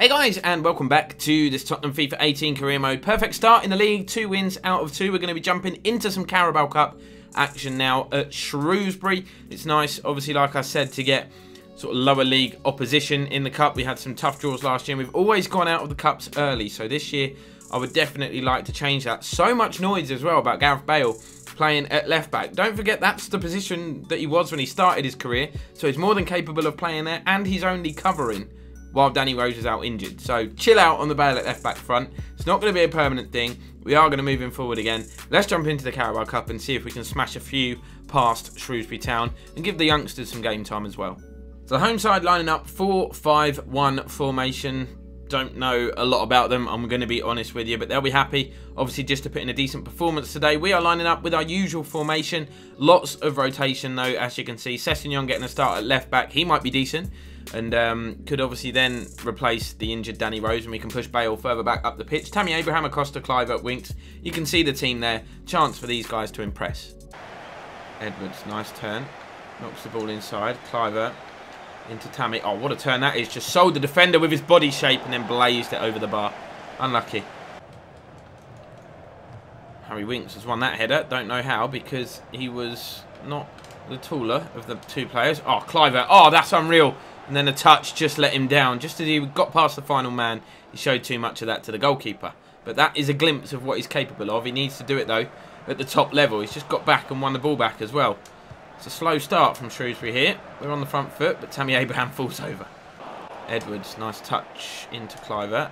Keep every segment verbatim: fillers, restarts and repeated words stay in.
Hey guys, and welcome back to this Tottenham FIFA eighteen career mode. Perfect start in the league, two wins out of two. We're going to be jumping into some Carabao Cup action now at Shrewsbury. It's nice, obviously, like I said, to get sort of lower league opposition in the cup. We had some tough draws last year, and we've always gone out of the cups early. So this year, I would definitely like to change that. So much noise as well about Gareth Bale playing at left back. Don't forget, that's the position that he was when he started his career. So he's more than capable of playing there, and he's only covering while Danny Rose is out injured. So chill out on the Bale at left back front. It's not going to be a permanent thing. We are going to move him forward again. Let's jump into the Carabao Cup and see if we can smash a few past Shrewsbury Town and give the youngsters some game time as well. So the home side lining up four five one formation. Don't know a lot about them, I'm going to be honest with you, but they'll be happy, obviously, just to put in a decent performance today. We are lining up with our usual formation. Lots of rotation, though, as you can see. Sessegnon getting a start at left back. He might be decent and um, could obviously then replace the injured Danny Rose, and we can push Bale further back up the pitch. Tammy Abraham, Acosta, Kluivert, Winks. You can see the team there. Chance for these guys to impress. Edwards, nice turn. Knocks the ball inside. Kluivert into Tammy. Oh, what a turn that is. Just sold the defender with his body shape and then blazed it over the bar. Unlucky. Harry Winks has won that header. Don't know how, because he was not the taller of the two players. Oh, Kluivert. Oh, that's unreal. And then a touch just let him down. Just as he got past the final man, he showed too much of that to the goalkeeper. But that is a glimpse of what he's capable of. He needs to do it, though, at the top level. He's just got back and won the ball back as well. It's a slow start from Shrewsbury here. We're on the front foot, but Tammy Abraham falls over. Edwards, nice touch into Kluivert.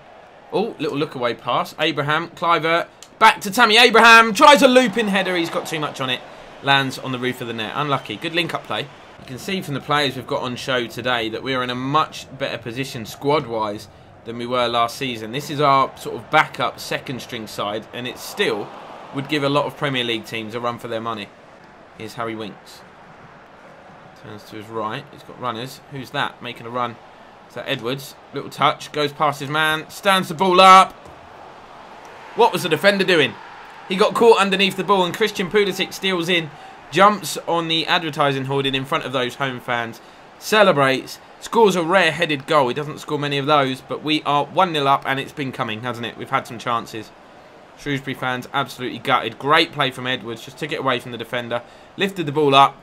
Oh, little look-away pass. Abraham, Kluivert, back to Tammy Abraham. Tries a looping header. He's got too much on it. Lands on the roof of the net. Unlucky. Good link-up play. You can see from the players we've got on show today that we are in a much better position squad-wise than we were last season. This is our sort of backup second-string side, and it still would give a lot of Premier League teams a run for their money. Here's Harry Winks. Turns to his right. He's got runners. Who's that? Making a run. Is that Edwards? Little touch. Goes past his man. Stands the ball up. What was the defender doing? He got caught underneath the ball, and Christian Pulisic steals in. Jumps on the advertising hoarding in front of those home fans, celebrates, scores a rare-headed goal. He doesn't score many of those, but we are one nil up, and it's been coming, hasn't it? We've had some chances. Shrewsbury fans absolutely gutted. Great play from Edwards, just took it away from the defender, lifted the ball up.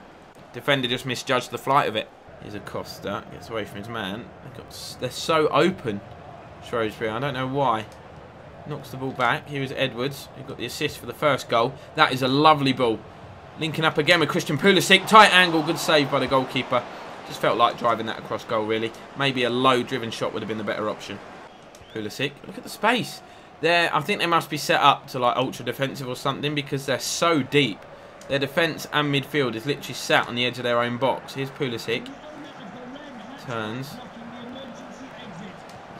Defender just misjudged the flight of it. Here's Acosta, gets away from his man. They're so open, Shrewsbury, I don't know why. Knocks the ball back. Here is Edwards, who got the assist for the first goal. That is a lovely ball. Linking up again with Christian Pulisic. Tight angle, good save by the goalkeeper. Just felt like driving that across goal, really. Maybe a low-driven shot would have been the better option. Pulisic, look at the space. There, I think they must be set up to like ultra-defensive or something, because they're so deep. Their defence and midfield is literally sat on the edge of their own box. Here's Pulisic. Turns.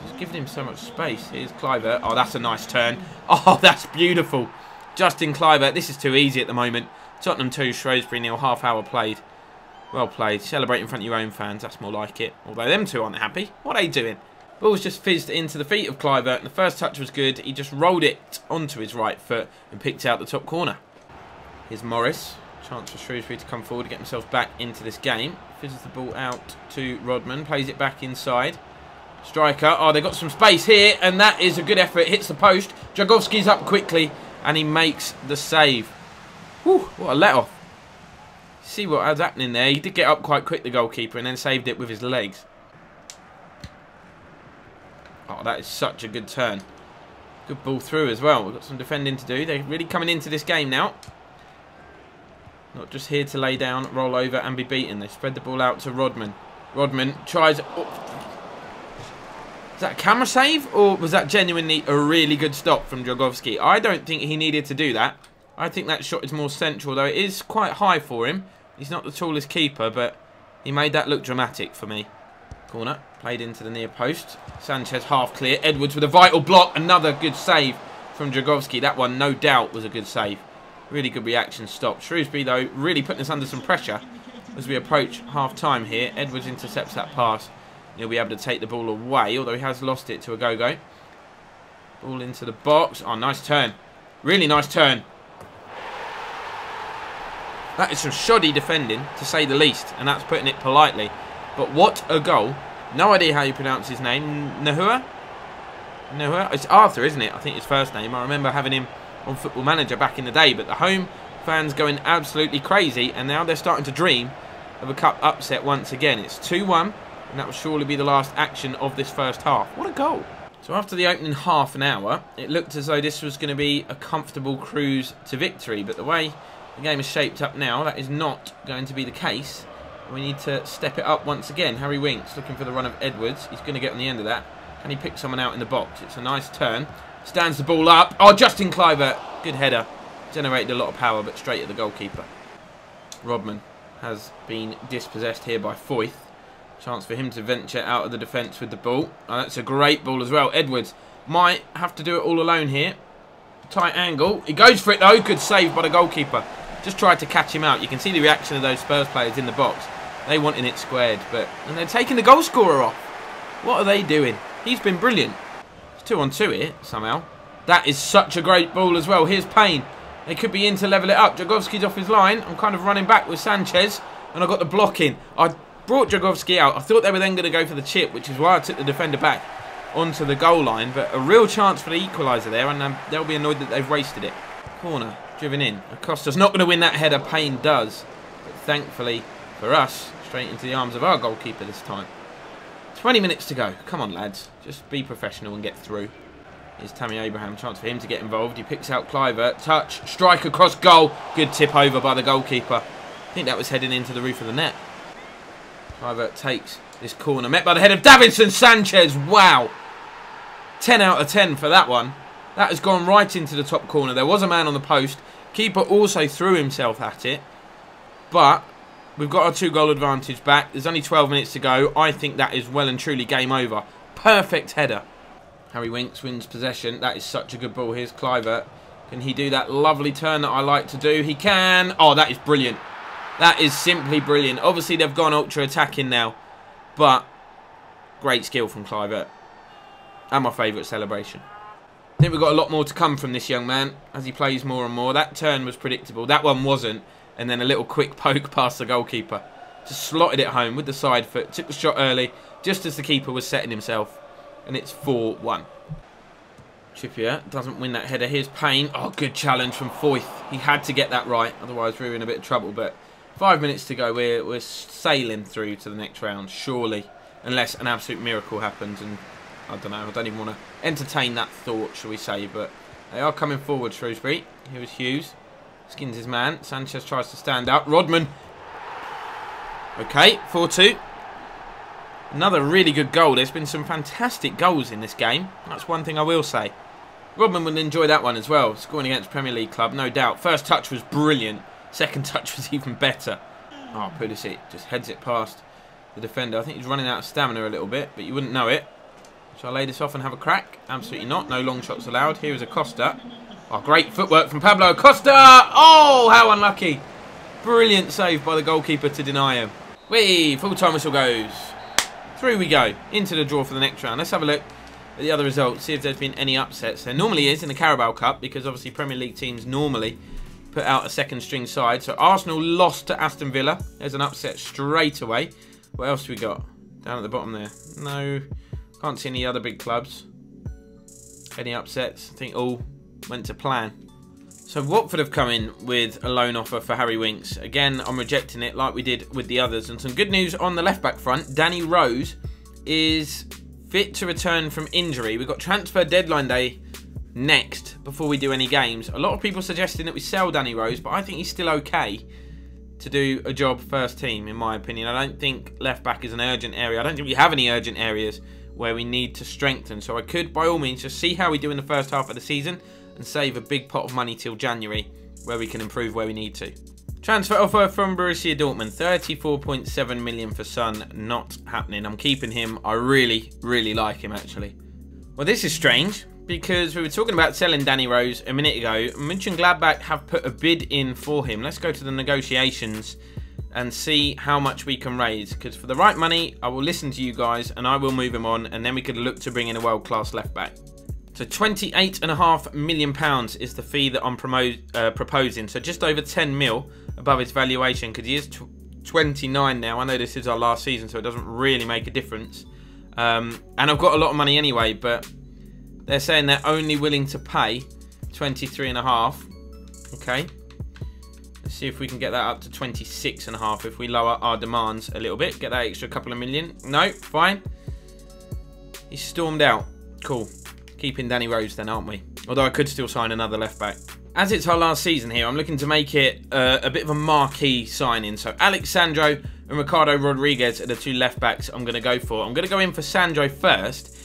Just giving him so much space. Here's Kluivert. Oh, that's a nice turn. Oh, that's beautiful. Justin Kluivert. This is too easy at the moment. Tottenham two, Shrewsbury nil, half hour played. Well played. Celebrate in front of your own fans. That's more like it. Although them two aren't happy. What are they doing? Ball's just fizzed into the feet of Kluivert, and the first touch was good. He just rolled it onto his right foot and picked out the top corner. Here's Morris. Chance for Shrewsbury to come forward and get himself back into this game. Fizzes the ball out to Rodman. Plays it back inside. Striker. Oh, they've got some space here, and that is a good effort. Hits the post. Dragovsky's up quickly, and he makes the save. Whew, what a let-off. See what was happening there. He did get up quite quick, the goalkeeper, and then saved it with his legs. Oh, that is such a good turn. Good ball through as well. We've got some defending to do. They're really coming into this game now. Not just here to lay down, roll over, and be beaten. They spread the ball out to Rodman. Rodman tries... Oh. Is that a camera save, or was that genuinely a really good stop from Dragovsky? I don't think he needed to do that. I think that shot is more central, though it is quite high for him. He's not the tallest keeper, but he made that look dramatic for me. Corner, played into the near post. Sanchez half clear. Edwards with a vital block. Another good save from Dragovsky. That one, no doubt, was a good save. Really good reaction stop. Shrewsbury, though, really putting us under some pressure as we approach half-time here. Edwards intercepts that pass. He'll be able to take the ball away, although he has lost it to a go-go. Ball into the box. Oh, nice turn. Really nice turn. That is some shoddy defending, to say the least, and that's putting it politely. But what a goal. No idea how you pronounce his name. Nahua? No, it's Arthur, isn't it? I think his first name. I remember having him on Football Manager back in the day. But the home fans going absolutely crazy, and now they're starting to dream of a cup upset once again. It's two one, and that will surely be the last action of this first half. What a goal. So after the opening half an hour, it looked as though this was going to be a comfortable cruise to victory. But the way the game is shaped up now, that is not going to be the case. We need to step it up once again. Harry Winks looking for the run of Edwards. He's going to get on the end of that. Can he pick someone out in the box? It's a nice turn. Stands the ball up. Oh, Justin Kluivert. Good header. Generated a lot of power, but straight at the goalkeeper. Rodman has been dispossessed here by Foyth. Chance for him to venture out of the defence with the ball. Oh, that's a great ball as well. Edwards might have to do it all alone here. Tight angle. He goes for it though. Good save by the goalkeeper. Just tried to catch him out. You can see the reaction of those Spurs players in the box. They wanted it squared, but and they're taking the goal scorer off. What are they doing? He's been brilliant. It's two on two here somehow. That is such a great ball as well. Here's Payne. They could be in to level it up. Dragovsky's off his line. I'm kind of running back with Sanchez, and I got the block in. I brought Dragovsky out. I thought they were then going to go for the chip, which is why I took the defender back onto the goal line. But a real chance for the equaliser there, and um, they'll be annoyed that they've wasted it. Corner driven in. Acosta's not going to win that header. Payne does, but thankfully for us, straight into the arms of our goalkeeper this time. twenty minutes to go. Come on, lads. Just be professional and get through. Here's Tammy Abraham. Chance for him to get involved. He picks out Kluivert. Touch. Strike across goal. Good tip over by the goalkeeper. I think that was heading into the roof of the net. Kluivert takes this corner. Met by the head of Davinson Sanchez. Wow. ten out of ten for that one. That has gone right into the top corner. There was a man on the post. Keeper also threw himself at it. But we've got our two-goal advantage back. There's only twelve minutes to go. I think that is well and truly game over. Perfect header. Harry Winks wins possession. That is such a good ball. Here's Kluivert. Can he do that lovely turn that I like to do? He can. Oh, that is brilliant. That is simply brilliant. Obviously, they've gone ultra-attacking now. But great skill from Kluivert. And my favourite celebration. I think we've got a lot more to come from this young man as he plays more and more. That turn was predictable. That one wasn't. And then a little quick poke past the goalkeeper. Just slotted it home with the side foot. Took the shot early, just as the keeper was setting himself. And it's four one. Trippier doesn't win that header. Here's Payne. Oh, good challenge from Foyth. He had to get that right. Otherwise, we were in a bit of trouble. But five minutes to go. We're, we're sailing through to the next round, surely. Unless an absolute miracle happens. And I don't know. I don't even want to entertain that thought, shall we say. But they are coming forward, Shrewsbury. Here is Hughes. Skins his man. Sanchez tries to stand up. Rodman. Okay, four two. Another really good goal. There's been some fantastic goals in this game. That's one thing I will say. Rodman would enjoy that one as well. Scoring against Premier League club, no doubt. First touch was brilliant. Second touch was even better. Oh, Pulisic just heads it past the defender. I think he's running out of stamina a little bit, but you wouldn't know it. Shall I lay this off and have a crack? Absolutely not. No long shots allowed. Here is Acosta. Oh, great footwork from Pablo Acosta. Oh, how unlucky. Brilliant save by the goalkeeper to deny him. Whee, full-time whistle goes. Through we go. Into the draw for the next round. Let's have a look at the other results, see if there's been any upsets. There normally is in the Carabao Cup, because obviously Premier League teams normally put out a second-string side. So Arsenal lost to Aston Villa. There's an upset straight away. What else have we got? Down at the bottom there. No, can't see any other big clubs. Any upsets? I think all went to plan. So Watford have come in with a loan offer for Harry Winks. Again, I'm rejecting it like we did with the others. And some good news on the left-back front. Danny Rose is fit to return from injury. We've got transfer deadline day next before we do any games. A lot of people suggesting that we sell Danny Rose, but I think he's still okay to do a job first team, in my opinion. I don't think left-back is an urgent area. I don't think we have any urgent areas where we need to strengthen. So I could, by all means, just see how we do in the first half of the season and save a big pot of money till January, where we can improve where we need to. Transfer offer from Borussia Dortmund, thirty-four point seven million for Son, not happening. I'm keeping him. I really, really like him, actually. Well, this is strange, because we were talking about selling Danny Rose a minute ago. Mönchengladbach have put a bid in for him. Let's go to the negotiations and see how much we can raise, because for the right money, I will listen to you guys and I will move him on, and then we could look to bring in a world-class left-back. So twenty-eight point five million pounds is the fee that I'm promo uh, proposing. So just over ten mil above his valuation, because he is twenty-nine now. I know this is our last season, so it doesn't really make a difference. Um, and I've got a lot of money anyway, but They're saying they're only willing to pay twenty-three and a half. Okay. Let's see if we can get that up to twenty-six and a half if we lower our demands a little bit. Get that extra couple of million. No, fine. He's stormed out. Cool. Keeping Danny Rose then, aren't we? Although I could still sign another left back. As it's our last season here, I'm looking to make it uh, a bit of a marquee signing. So Alex Sandro and Ricardo Rodriguez are the two left backs I'm going to go for. I'm going to go in for Sandro first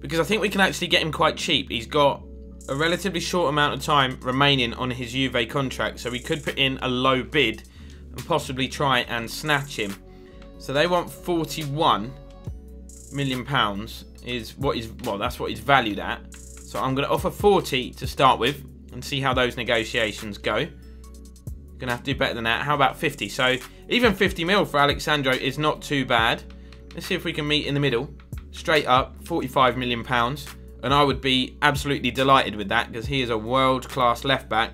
because I think we can actually get him quite cheap. He's got a relatively short amount of time remaining on his Juve contract, so we could put in a low bid and possibly try and snatch him. So they want forty-one million pounds is what is well that's what he's valued at. So I'm going to offer forty to start with and see how those negotiations go. Going to have to do better than that. How about fifty? So even fifty mil for Alex Sandro is not too bad. Let's see if we can meet in the middle. Straight up, forty-five million pounds, and I would be absolutely delighted with that because he is a world-class left back,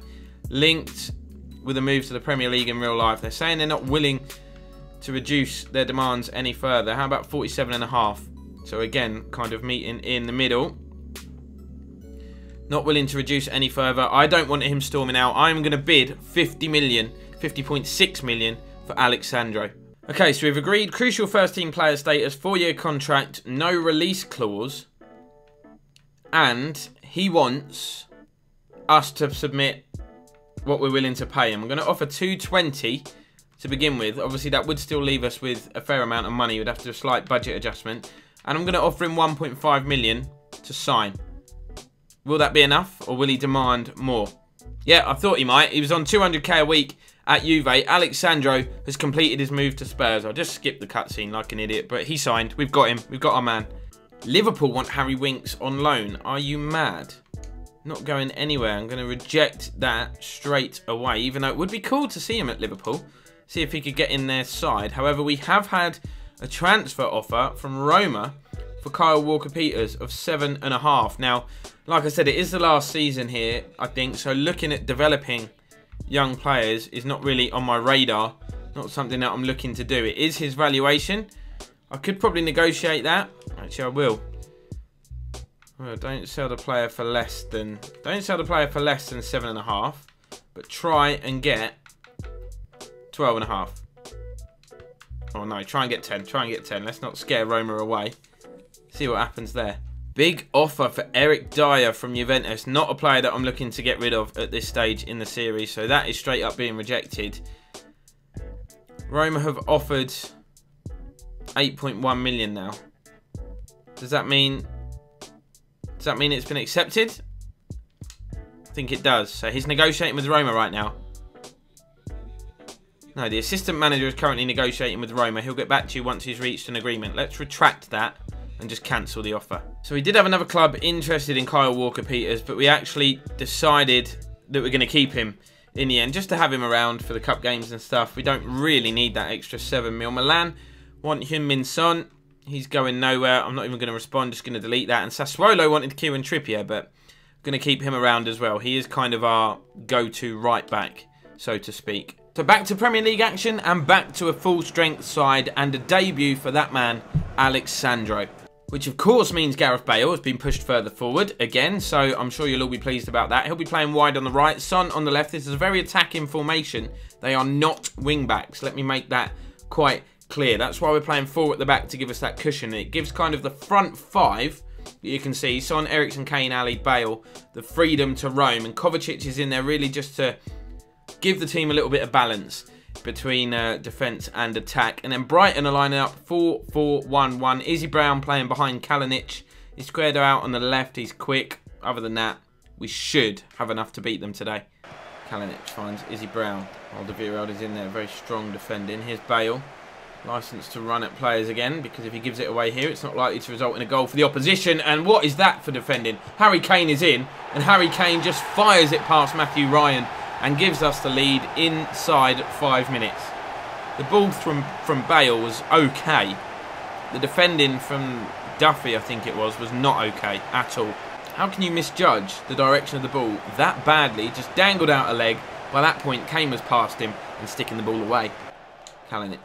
linked with a move to the Premier League in real life. They're saying they're not willing to reduce their demands any further. How about forty-seven and a half? So again, kind of meeting in the middle. Not willing to reduce any further. I don't want him storming out. I'm going to bid fifty million, fifty point six million for Alex Sandro. Okay, so we've agreed crucial first team player status, four-year contract, no release clause, and he wants us to submit what we're willing to pay him. I'm going to offer two twenty to begin with. Obviously, that would still leave us with a fair amount of money. We'd have to do a slight budget adjustment, and I'm going to offer him one point five million to sign. Will that be enough, or will he demand more? Yeah, I thought he might. He was on two hundred K a week at Juve. Alex Sandro has completed his move to Spurs. I just skipped the cutscene like an idiot, but he signed. We've got him. We've got our man. Liverpool want Harry Winks on loan. Are you mad? Not going anywhere. I'm going to reject that straight away, even though it would be cool to see him at Liverpool. See if he could get in their side. However, we have had a transfer offer from Roma for Kyle Walker-Peters of seven and a half. Now, like I said, it is the last season here, I think, so looking at developing young players is not really on my radar, not something that I'm looking to do. It is his valuation. I could probably negotiate that. Actually, I will. Well, don't sell the player for less than, don't sell the player for less than seven and a half, but try and get twelve and a half. Oh no, try and get ten, try and get ten. Let's not scare Roma away. See what happens there. Big offer for Eric Dyer from Juventus. Not a player that I'm looking to get rid of at this stage in the series. So that is straight up being rejected. Roma have offered eight point one million now. Does that mean... Does that mean it's been accepted? I think it does. So he's negotiating with Roma right now. No, the assistant manager is currently negotiating with Roma. He'll get back to you once he's reached an agreement. Let's retract that and just cancel the offer. So we did have another club interested in Kyle Walker-Peters, but we actually decided that we're going to keep him in the end, just to have him around for the cup games and stuff. We don't really need that extra seven mil. Milan want Heung-min Son. He's going nowhere. I'm not even going to respond, just going to delete that. And Sassuolo wanted Kieran Trippier, but we're going to keep him around as well. He is kind of our go-to right back, so to speak. So back to Premier League action and back to a full-strength side and a debut for that man, Alex Sandro. Which of course means Gareth Bale has been pushed further forward again, so I'm sure you'll all be pleased about that. He'll be playing wide on the right, Son on the left. This is a very attacking formation. They are not wing-backs. Let me make that quite clear. That's why we're playing four at the back, to give us that cushion. It gives kind of the front five, you can see, Son, Eriksen, Kane, Ali, Bale, the freedom to roam. And Kovacic is in there really just to give the team a little bit of balance between uh, defence and attack. And then Brighton are lining up four four one one. Izzy Brown playing behind Kalinic. He's squared out on the left. He's quick. Other than that, we should have enough to beat them today. Kalinic finds Izzy Brown. Alderweireld is in there. Very strong defending. Here's Bale. Licensed to run at players again, because if he gives it away here, it's not likely to result in a goal for the opposition. And what is that for defending? Harry Kane is in, and Harry Kane just fires it past Matthew Ryan and gives us the lead inside five minutes. The ball from, from Bale was okay. The defending from Duffy, I think it was, was not okay at all. How can you misjudge the direction of the ball that badly? Just dangled out a leg. By that point, Kane was past him and sticking the ball away. Kalinic,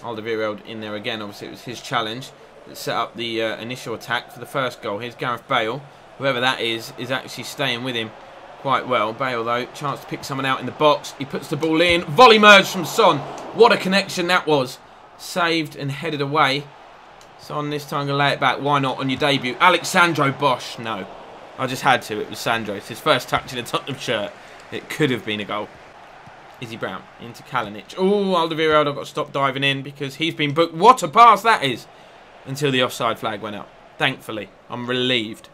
Alderweireld in there again. Obviously, it was his challenge that set up the uh, initial attack for the first goal. Here's Gareth Bale. whoever that is, is actually staying with him quite well. Bale, though, chance to pick someone out in the box. He puts the ball in. Volley merged from Son. What a connection that was. Saved and headed away. Son this time going to lay it back. Why not on your debut? Alex Sandro, Bosch. No. I just had to. It was Sandro. It's his first touch in a Tottenham shirt. It could have been a goal. Izzy Brown into Kalinic. Oh, Alderweireld, I've got to stop diving in because he's been booked. What a pass that is. Until the offside flag went up. Thankfully, I'm relieved.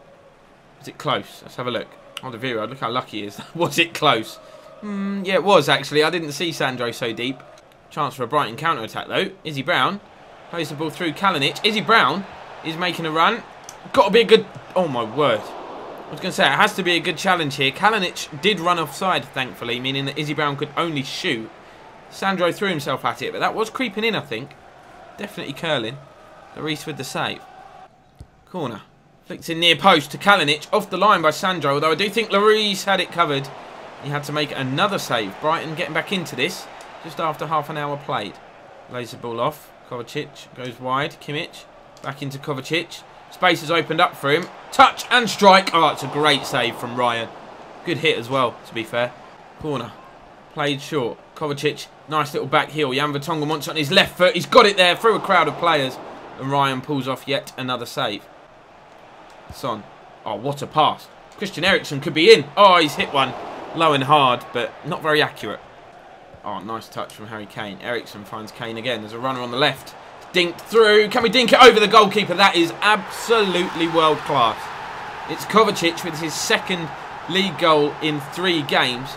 Was it close? Let's have a look. Alderweireld, look how lucky he is. Was it close? Mm, yeah, it was, actually. I didn't see Sandro so deep. Chance for a Brighton counter-attack, though. Izzy Brown plays the ball through Kalinic. Izzy Brown is making a run. Got to be a good... Oh, my word. I was going to say, it has to be a good challenge here. Kalinic did run offside, thankfully, meaning that Izzy Brown could only shoot. Sandro threw himself at it, but that was creeping in, I think. Definitely curling. Lloris with the save. Corner. Flicked in near post to Kalinic. Off the line by Sandro, although I do think Lloris had it covered. He had to make another save. Brighton getting back into this just after half an hour played. Lays the ball off. Kovacic goes wide. Kimmich back into Kovacic. Space has opened up for him. Touch and strike. Oh, it's a great save from Ryan. Good hit as well, to be fair. Corner. Played short. Kovacic, nice little back heel. Jan Vertonghen wants it on his left foot. He's got it there through a crowd of players. And Ryan pulls off yet another save. Son. Oh, what a pass. Christian Eriksen could be in. Oh, he's hit one. Low and hard, but not very accurate. Oh, nice touch from Harry Kane. Eriksen finds Kane again. There's a runner on the left. Dinked through. Can we dink it over the goalkeeper? That is absolutely world class. It's Kovacic with his second league goal in three games.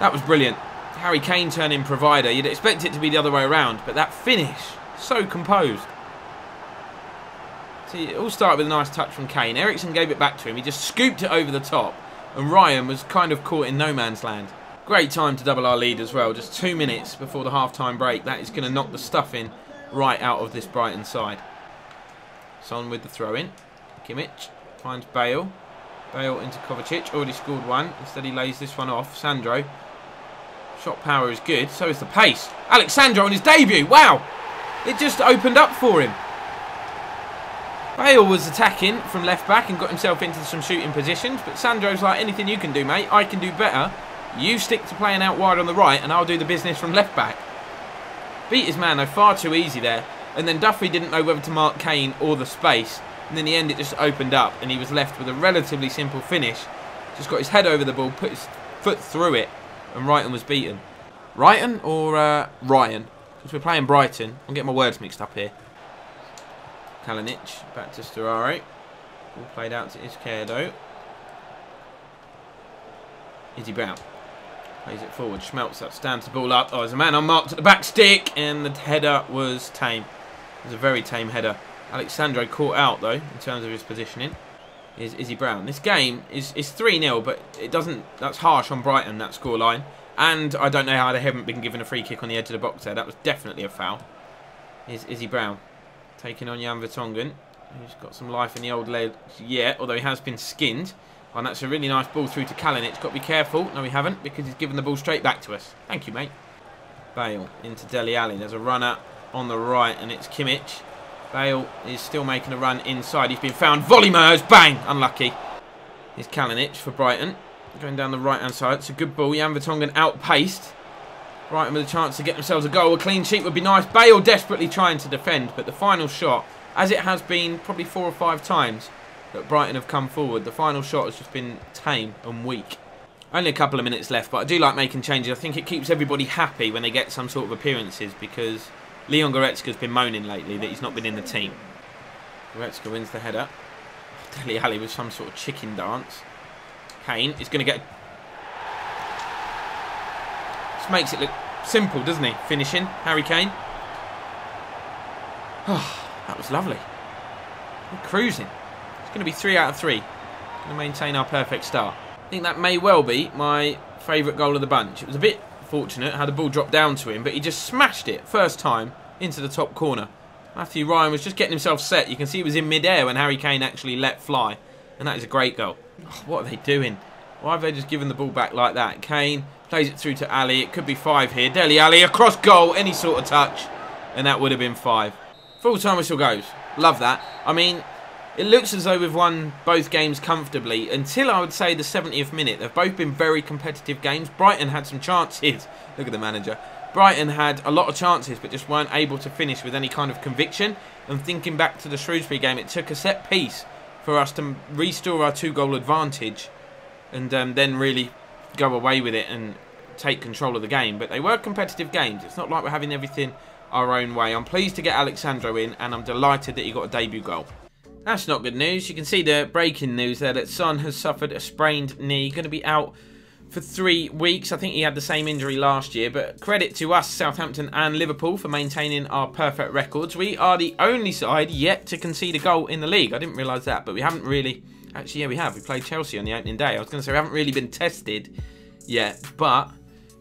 That was brilliant. Harry Kane turning provider. You'd expect it to be the other way around, but that finish, so composed. See, it all started with a nice touch from Kane. Eriksen gave it back to him. He just scooped it over the top, and Ryan was kind of caught in no man's land. Great time to double our lead as well. Just two minutes before the half-time break. That is going to knock the stuff in right out of this Brighton side. Son with the throw-in. Kimmich finds Bale. Bale into Kovacic. Already scored one. Instead he lays this one off. Sandro. Shot power is good. So is the pace. Alex Sandro on his debut. Wow. It just opened up for him. Bale was attacking from left back and got himself into some shooting positions. But Sandro's like, anything you can do, mate. I can do better. You stick to playing out wide on the right and I'll do the business from left back. Beat his man, though, far too easy there. And then Duffy didn't know whether to mark Kane or the space. And in the end, it just opened up and he was left with a relatively simple finish. Just got his head over the ball, put his foot through it, and Brighton was beaten. Brighton or uh, Ryan? Because we're playing Brighton. I'm getting my words mixed up here. Kalinic, back to Storaro. Ball played out to Izquierdo. Izzy Brown. Plays it forward. Schmeltz up, stands the ball up. Oh, there's a man unmarked at the back stick. And the header was tame. It was a very tame header. Alex Sandro caught out, though, in terms of his positioning. Is Izzy Brown. This game is three nil, but it doesn't... That's harsh on Brighton, that scoreline. And I don't know how they haven't been given a free kick on the edge of the box there. That was definitely a foul. Is Izzy Brown. Taking on Jan Vertonghen. Who's got some life in the old legs yet, although he has been skinned. And that's a really nice ball through to Kalinic. Got to be careful. No, we haven't, because he's given the ball straight back to us. Thank you, mate. Bale into Dele Alli. There's a runner on the right, and it's Kimmich. Bale is still making a run inside. He's been found. Volley merge. Bang. Unlucky. It's Kalinic for Brighton. Going down the right-hand side. It's a good ball. Jan Vertonghen outpaced. Brighton with a chance to get themselves a goal. A clean sheet would be nice. Bale desperately trying to defend, but the final shot, as it has been probably four or five times, that Brighton have come forward. The final shot has just been tame and weak. Only a couple of minutes left, but I do like making changes. I think it keeps everybody happy when they get some sort of appearances, because Leon Goretzka's been moaning lately that he's not been in the team. Goretzka wins the header. Dele Alli with some sort of chicken dance. Kane is going to get... Just makes it look simple, doesn't he? Finishing. Harry Kane. Oh, that was lovely. We're cruising. Going to be three out of three. Going to maintain our perfect start. I think that may well be my favourite goal of the bunch. It was a bit fortunate, had the ball dropped down to him, but he just smashed it first time into the top corner. Matthew Ryan was just getting himself set. You can see he was in mid-air when Harry Kane actually let fly, and that is a great goal. Oh, what are they doing? Why have they just given the ball back like that? Kane plays it through to Alli. It could be five here. Dele Alli across goal, any sort of touch, and that would have been five. Full time whistle goes. Love that. I mean. It looks as though we've won both games comfortably until, I would say, the seventieth minute. They've both been very competitive games. Brighton had some chances. Look at the manager. Brighton had a lot of chances but just weren't able to finish with any kind of conviction. And thinking back to the Shrewsbury game, it took a set piece for us to restore our two-goal advantage and um, then really go away with it and take control of the game. But they were competitive games. It's not like we're having everything our own way. I'm pleased to get Alex Sandro in, and I'm delighted that he got a debut goal. That's not good news. You can see the breaking news there that Son has suffered a sprained knee. Going to be out for three weeks. I think he had the same injury last year. But credit to us, Southampton and Liverpool, for maintaining our perfect records. We are the only side yet to concede a goal in the league. I didn't realise that, but we haven't really... Actually, yeah, we have. We played Chelsea on the opening day. I was going to say we haven't really been tested yet, but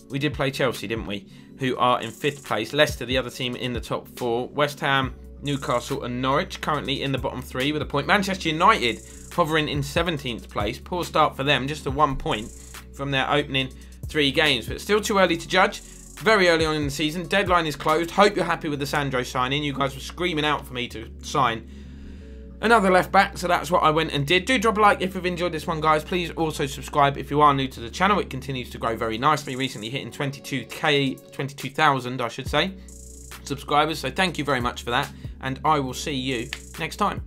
we did play Chelsea, didn't we? Who are in fifth place. Leicester, the other team in the top four. West Ham, Newcastle and Norwich currently in the bottom three with a point. Manchester United hovering in seventeenth place. Poor start for them, just a one point from their opening three games. But still too early to judge. Very early on in the season. Deadline is closed. Hope you're happy with the Sandro signing. You guys were screaming out for me to sign another left back, so that's what I went and did. Do drop a like if you've enjoyed this one, guys. Please also subscribe if you are new to the channel. It continues to grow very nicely. Recently hitting twenty-two K, twenty-two thousand I should say, subscribers. So thank you very much for that. And I will see you next time.